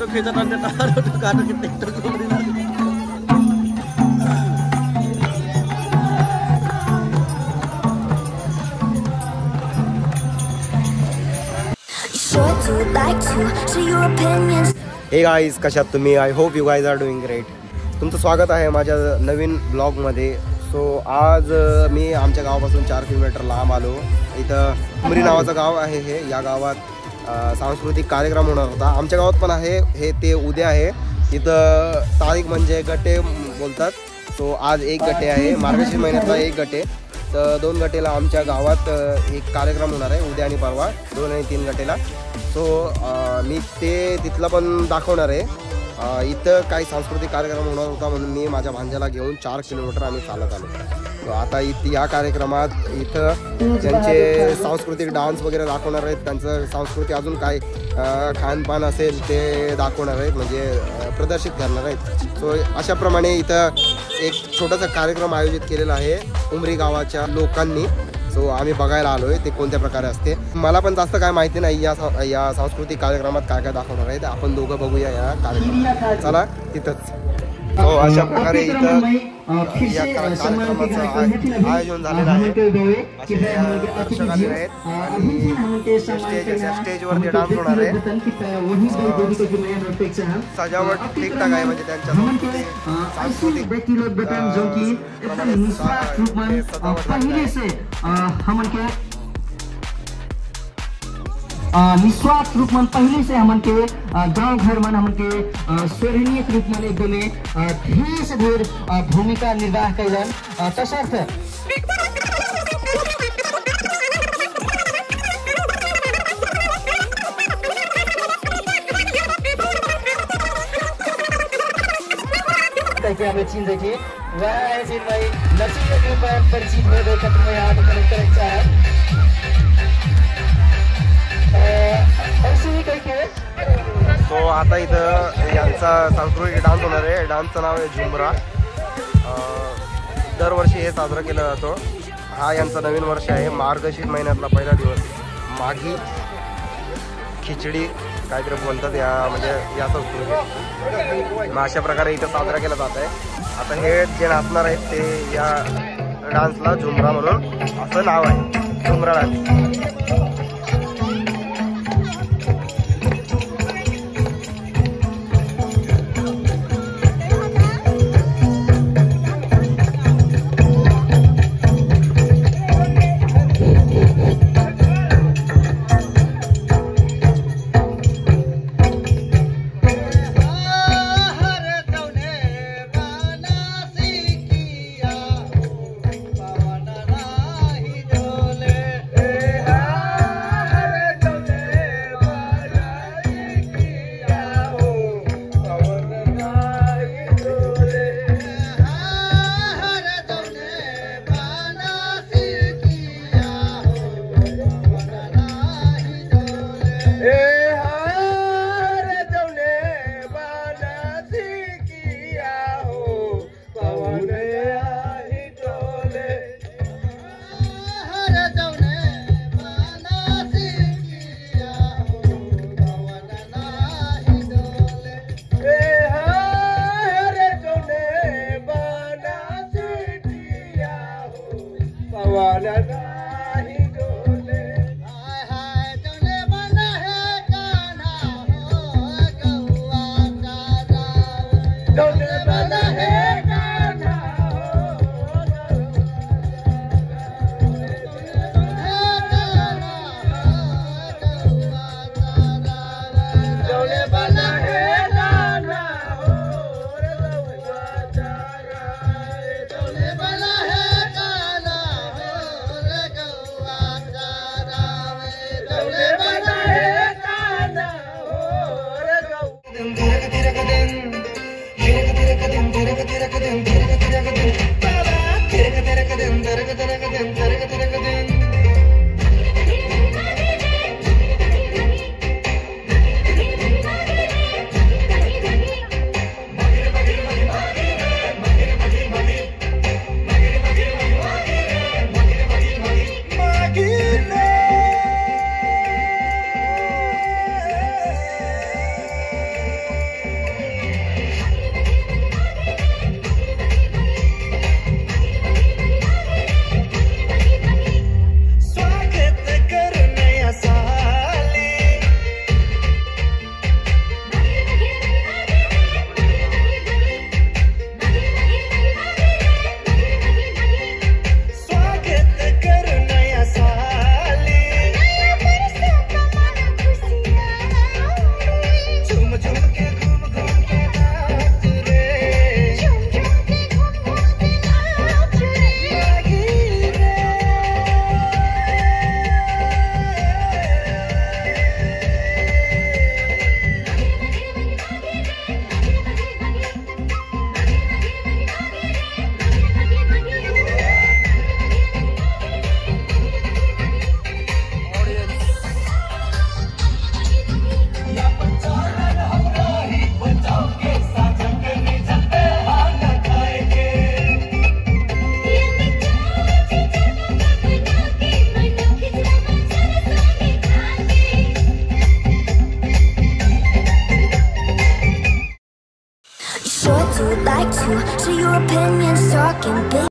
Photo खींचा था काटो की टिकटॉक को बना हे गाइस, कशा आहात तुम्ही? I hope you guys are doing great. तुमचं स्वागत आहे माझ्या नवीन ब्लॉगमध्ये. सो आज मी आमच्या गावापासून 4 किलोमीटर लांब आलो. इथं उमरी नावाचं गाव आहे. हे या गावात सांस्कृतिक कार्यक्रम होणार होता. आमच्या गावात पण आहे हे. ते उद्या आहे. इथं तारीख म्हणजे गटे बोलतात. तो आज एक गटे आहे, मार्गशीर्ष महिन्यातला एक गटे. तर 2 गटेला आमच्या गावात एक कार्यक्रम होणार आहे उद्या आणि परवा 2 आणि 3 गटेला. सो मी ते तिथला पण दाखवणार आहे. इथं काही सांस्कृतिक कार्यक्रम होणार होता म्हणून मी माझ्या भांज्याला घेऊन 4 किलोमीटर आम्ही चालत आलो. तो आता या कार्यक्रमात इथं ज्यांचे सांस्कृतिक डान्स वगैरे दाखवणार आहेत, त्यांचं सांस्कृतिक अजून काय खानपान असेल ते दाखवणार आहेत, म्हणजे प्रदर्शित करणार आहेत. सो अशाप्रमाणे इथं एक छोटासा कार्यक्रम आयोजित केलेला आहे उमरी गावाच्या लोकांनी. सो आम्ही बघायला आलो आहे ते कोणत्या प्रकारे असते. मला पण जास्त काय माहिती नाही या सांस्कृतिक कार्यक्रमात काय काय दाखवणार आहेत. आपण दोघं बघूया या कार्यक्रमात. चला तिथंच. हो, अशा प्रकारे इथं या कार्यक्रमाचं आयोजन झालेलं आहे. असे दर्शक आलेले आहेत आणि स्टेजवर ते डान्स होणार आहे. सजावट ठीकठाक आहे, म्हणजे त्यांच्या सांस्कृतिक सजावट निस्वार्थ रूप मन पहले से हमन के गाँव घर मन हमन के स्वर्णीय रूप मन एकदम ढेर से ढेर भूमिका निर्वाह कैलन तसर्थ करके हमें चीन देखिए. वाह चीन भाई नचिए के ऊपर पर चीन में देखा तुम्हें यहाँ पर कलेक्टर अच्छा है. तो आता इथं यांचा सांस्कृतिक डान्स होणार आहे. डान्सचं नाव आहे झुमरा. दरवर्षी हे साजरा केला जातो. हा यांचा नवीन वर्ष आहे. मार्गशीर्ष महिन्यातला पहिला दिवस माघी खिचडी काहीतरी बोलतात या, म्हणजे या संस्कृतीत. मग अशा प्रकारे इथं साजरा केला जात आहे. आता हे जे नाचणार आहेत ते या डान्सला झुमरा म्हणून असं नाव आहे, Jhumra dance. would like to share your opinions, talking big.